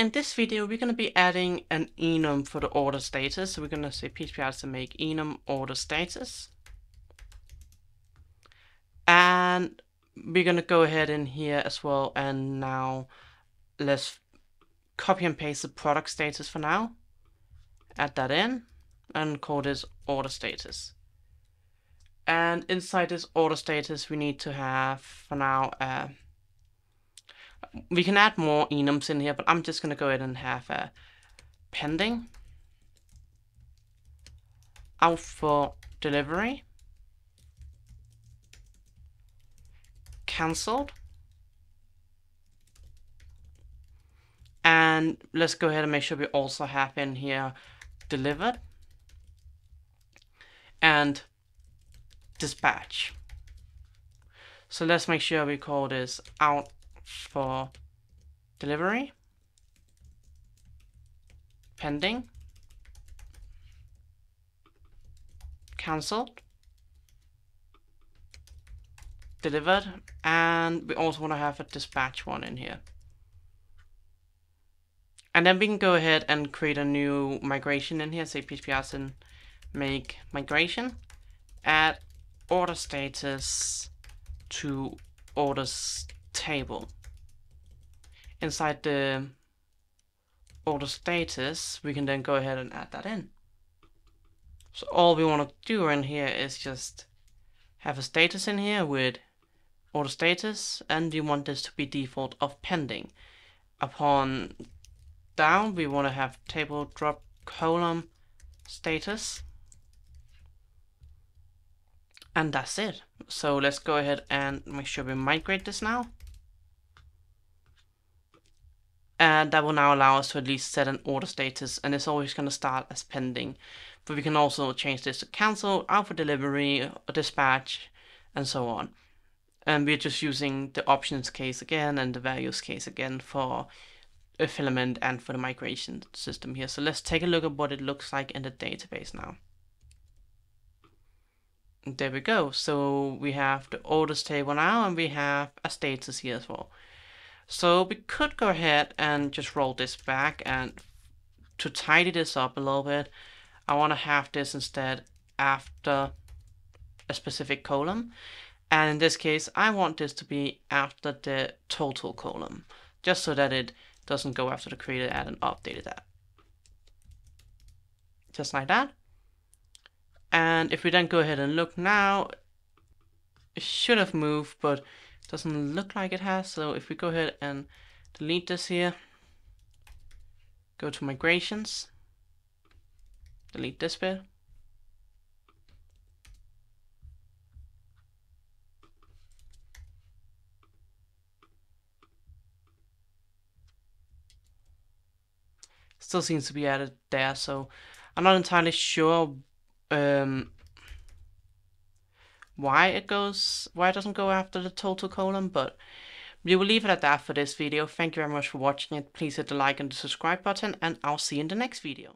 In this video, we're going to be adding an enum for the order status. So we're going to say PHP artisan make enum order status. And we're going to go ahead in here as well. And now let's copy and paste the product status for now. Add that in and call this order status. And inside this order status, we need to have for now we can add more enums in here, but I'm just going to go ahead and have a pending out for delivery, cancelled, and let's go ahead and make sure we also have in here delivered and dispatch. So let's make sure we call this out for delivery, pending, cancelled, delivered, and we also want to have a dispatch one in here. And then we can go ahead and create a new migration in here, say PHP artisan make migration, add order status to orders table. Inside the order status, we can then go ahead and add that in. So all we want to do in here is just have a status in here with order status, and you want this to be default of pending. Upon down, we want to have table drop column status. And that's it. So let's go ahead and make sure we migrate this now. And that will now allow us to at least set an order status, and it's always going to start as pending. But we can also change this to cancel, out for delivery, or dispatch, and so on. And we're just using the options case again and the values case again for a filament and for the migration system here. So let's take a look at what it looks like in the database now. And there we go. So we have the orders table now, and we have a status here as well. So we could go ahead and just roll this back, and to tidy this up a little bit, I want to have this instead after a specific column. And in this case, I want this to be after the total column, just so that it doesn't go after the created add and updated add. Just like that. And if we then go ahead and look now, it should have moved, but doesn't look like it has. So if we go ahead and delete this here, go to migrations, delete this bit, still seems to be added there. So I'm not entirely sure why it doesn't go after the total column, but we will leave it at that for this video. Thank you very much for watching it. Please hit the like and the subscribe button, and I'll see you in the next video.